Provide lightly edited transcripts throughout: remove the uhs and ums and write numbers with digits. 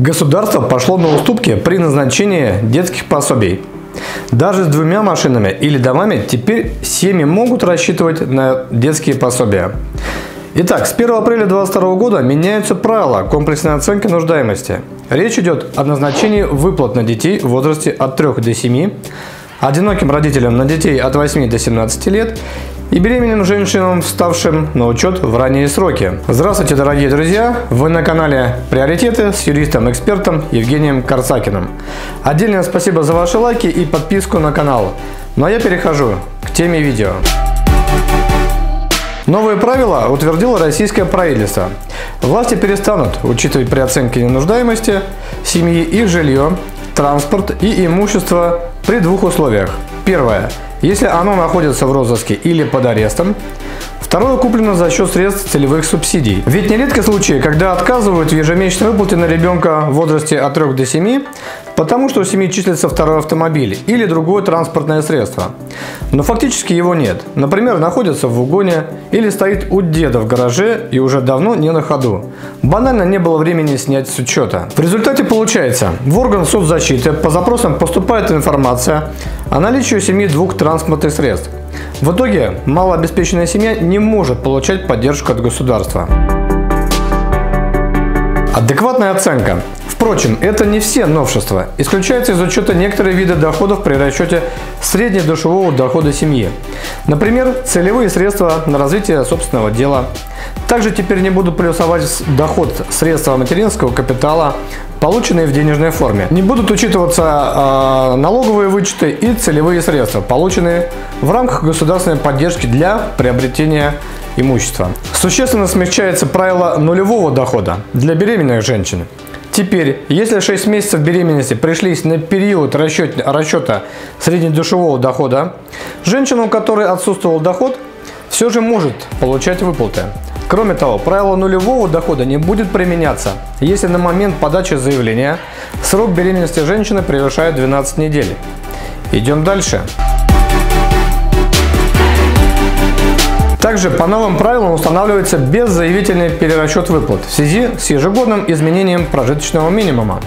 Государство пошло на уступки при назначении детских пособий. Даже с двумя машинами или домами теперь семьи могут рассчитывать на детские пособия. Итак, с 1 апреля 2022 года меняются правила комплексной оценки нуждаемости. Речь идет о назначении выплат на детей в возрасте от 3 до 7, одиноким родителям на детей от 8 до 17 лет и беременным женщинам, вставшим на учет в ранние сроки. Здравствуйте, дорогие друзья! Вы на канале «Приоритеты» с юристом-экспертом Евгением Карсакиным. Отдельное спасибо за ваши лайки и подписку на канал. Ну а я перехожу к теме видео. Новые правила утвердило российское правительство. Власти перестанут учитывать при оценке нуждаемости семьи их жилье, транспорт и имущество при двух условиях. Первое. Если оно находится в розыске или под арестом. Второе. Куплено за счет средств целевых субсидий. Ведь нередки случаи, когда отказывают в ежемесячной выплате на ребенка в возрасте от 3 до 7, потому что у семьи числится второй автомобиль или другое транспортное средство. Но фактически его нет. Например, находится в угоне или стоит у деда в гараже и уже давно не на ходу. Банально не было времени снять с учета. В результате получается, в орган соцзащиты по запросам поступает информация о наличии у семьи двух транспортных средств. В итоге малообеспеченная семья не может получать поддержку от государства. Адекватная оценка. Впрочем, это не все новшества. Исключаются из учета некоторые виды доходов при расчете среднедушевого дохода семьи. Например, целевые средства на развитие собственного дела. Также теперь не будут плюсовать доход средства материнского капитала, полученные в денежной форме. Не будут учитываться налоговые вычеты и целевые средства, полученные в рамках государственной поддержки для приобретения имущества. Существенно смягчается правило нулевого дохода для беременных женщин. Теперь, если 6 месяцев беременности пришлись на период расчета среднедушевого дохода, женщина, у которой отсутствовал доход, все же может получать выплаты. Кроме того, правило нулевого дохода не будет применяться, если на момент подачи заявления срок беременности женщины превышает 12 недель. Идем дальше. Также по новым правилам устанавливается беззаявительный перерасчет выплат в связи с ежегодным изменением прожиточного минимума.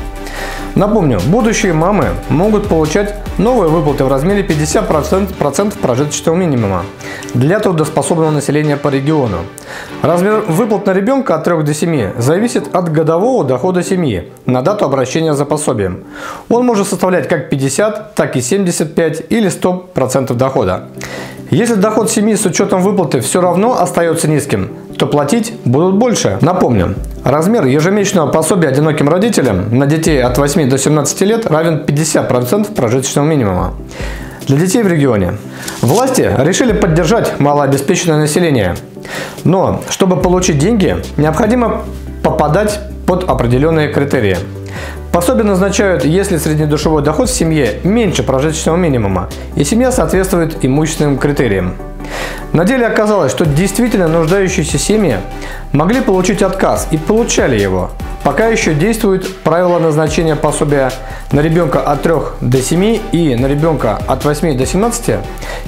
Напомню, будущие мамы могут получать новые выплаты в размере 50% прожиточного минимума для трудоспособного населения по региону. Размер выплат на ребенка от 3 до 7 зависит от годового дохода семьи на дату обращения за пособием. Он может составлять как 50, так и 75 или 100% дохода. Если доход семьи с учетом выплаты все равно остается низким, то платить будут больше. Напомню, размер ежемесячного пособия одиноким родителям на детей от 8 до 17 лет равен 50% прожиточного минимума для детей в регионе. Власти решили поддержать малообеспеченное население, но чтобы получить деньги, необходимо попадать под определенные критерии. Пособие назначают, если среднедушевой доход в семье меньше прожиточного минимума, и семья соответствует имущественным критериям. На деле оказалось, что действительно нуждающиеся семьи могли получить отказ и получали его, пока еще действует правило назначения пособия на ребенка от 3 до 7 и на ребенка от 8 до 17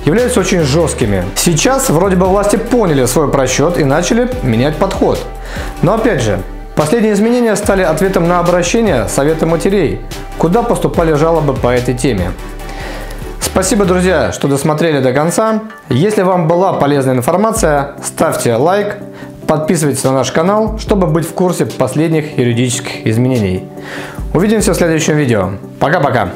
являются очень жесткими. Сейчас вроде бы власти поняли свой просчет и начали менять подход. Но опять же, последние изменения стали ответом на обращение Совета Матерей, куда поступали жалобы по этой теме. Спасибо, друзья, что досмотрели до конца. Если вам была полезная информация, ставьте лайк, подписывайтесь на наш канал, чтобы быть в курсе последних юридических изменений. Увидимся в следующем видео. Пока-пока!